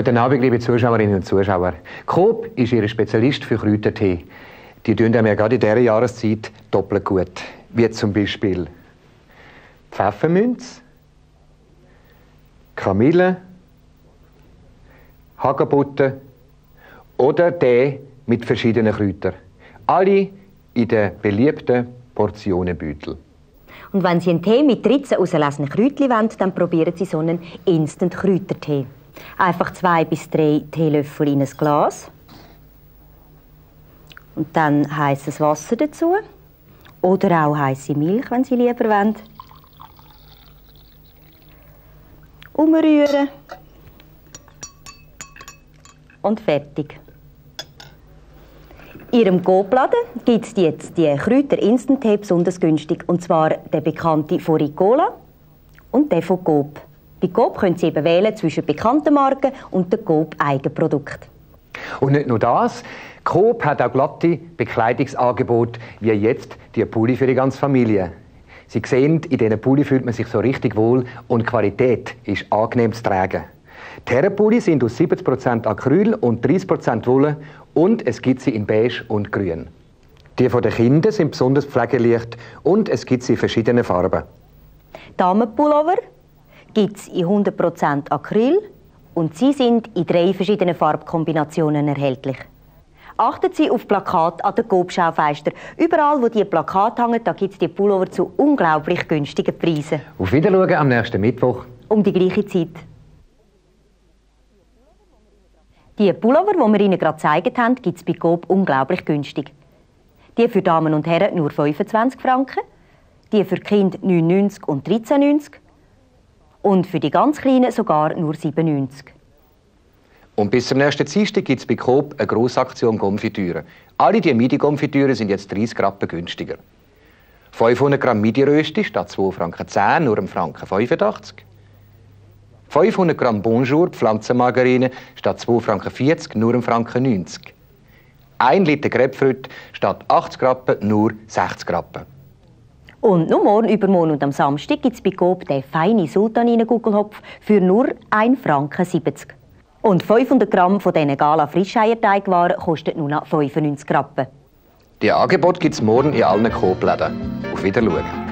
Guten Abend, liebe Zuschauerinnen und Zuschauer. Coop ist Ihr Spezialist für Kräutertee. Die tun einem ja gerade in dieser Jahreszeit doppelt gut. Wie zum Beispiel Pfefferminz, Kamille, Hagebutte oder Tee mit verschiedenen Kräutern. Alle in den beliebten Portionenbeutel. Und wenn Sie einen Tee mit 13 ausgelassenen Kräutchen wollen, dann probieren Sie so einen Instant-Kräutertee. Einfach 2 bis 3 Teelöffel in ein Glas. Und dann heißes Wasser dazu. Oder auch heiße Milch, wenn Sie lieber wollen. Umrühren. Und fertig. In Ihrem Coop-Laden gibt es jetzt die Kräuter-Instant-Tee besonders günstig. Und zwar den bekannten von Ricola und den von Coop. Bei Coop können Sie eben wählen zwischen bekannten Marken und den Coop-Eigenprodukten. Und nicht nur das. Coop hat auch glatte Bekleidungsangebote, wie jetzt die Pulli für die ganze Familie. Sie sehen, in diesen Pulli fühlt man sich so richtig wohl und die Qualität ist angenehm zu tragen. Die Herrenpulli sind aus 70% Acryl und 30% Wolle und es gibt sie in beige und grün. Die von den Kindern sind besonders pflegeleicht und es gibt sie in verschiedenen Farben. Damenpullover gibt es in 100% Acryl und sie sind in 3 verschiedenen Farbkombinationen erhältlich. Achten Sie auf Plakate an den Coop-Schaufenstern. Überall, wo diese Plakate hängen, gibt es die Pullover zu unglaublich günstigen Preisen. Auf Wiedersehen am nächsten Mittwoch. Um die gleiche Zeit. Die Pullover, die wir Ihnen gerade gezeigt haben, gibt es bei Coop unglaublich günstig. Die für Damen und Herren nur 25 Franken, die für Kinder 9,90 und 13,90 und für die ganz Kleinen sogar nur 7,90. Und bis zum nächsten Dienstag gibt es bei Coop eine Grossaktion Konfitüre. Alle die Midi-Konfitüre sind jetzt 30 Rappen günstiger. 500 Gramm Midi-Rösti statt 2,10 Franken, nur 1,85 Franken. 500 Gramm Bonjour Pflanzenmargarine statt 2,40 Franken, nur 1,90 Franken. 1 Liter Grapefruit statt 80 Rappen, nur 60 Rappen. Und nur morgen, übermorgen und am Samstag gibt es bei Coop den feinen Sultaninen-Gugelhopf für nur 1,70 Franken. Und 500 Gramm von diesen Gala-Frischeierteigwaren kosten nur noch 95 Rappen. Die Angebote gibt es morgen in allen Coop-Läden. Auf Wiedersehen.